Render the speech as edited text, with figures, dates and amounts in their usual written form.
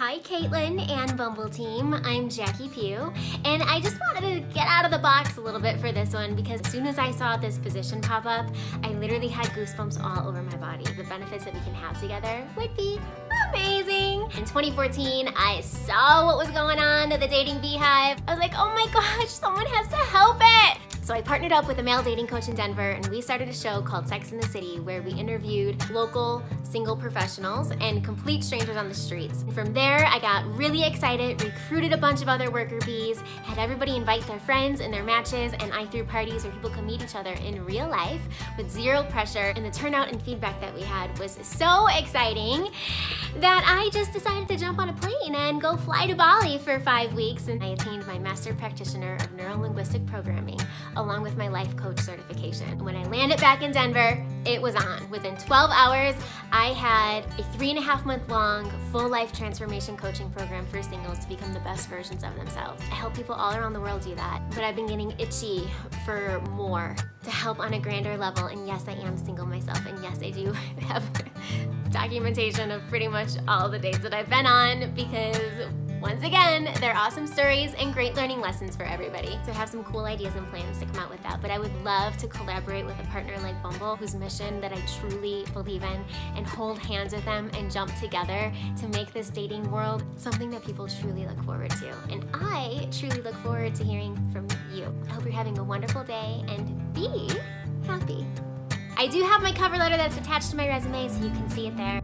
Hi Caitlin and Bumble team, I'm Jackie Pugh, and I just wanted to get out of the box a little bit for this one because as soon as I saw this position pop up, I literally had goosebumps all over my body. The benefits that we can have together would be amazing. In 2014, I saw what was going on at the Dating Beehive. I was like, oh my gosh, someone has to help it. So I partnered up with a male dating coach in Denver and we started a show called Sex in the City where we interviewed local single professionals and complete strangers on the streets. And from there, I got really excited, recruited a bunch of other worker bees, had everybody invite their friends and their matches, and I threw parties where people could meet each other in real life with zero pressure. And the turnout and feedback that we had was so exciting that I just decided to jump on a plane and go fly to Bali for 5 weeks. And I attained my Master Practitioner of Neuro-Linguistic Programming, along with my life coach certification. When I landed back in Denver, it was on. Within 12 hours, I had a 3.5 month long full life transformation coaching program for singles to become the best versions of themselves. I help people all around the world do that, but I've been getting itchy for more, to help on a grander level. And yes, I am single myself, and yes, I do have documentation of pretty much all the dates that I've been on because once again, they're awesome stories and great learning lessons for everybody. So I have some cool ideas and plans to come out with that, but I would love to collaborate with a partner like Bumble, whose mission that I truly believe in, and hold hands with them and jump together to make this dating world something that people truly look forward to. And I truly look forward to hearing from you. I hope you're having a wonderful day and be happy. I do have my cover letter that's attached to my resume, so you can see it there.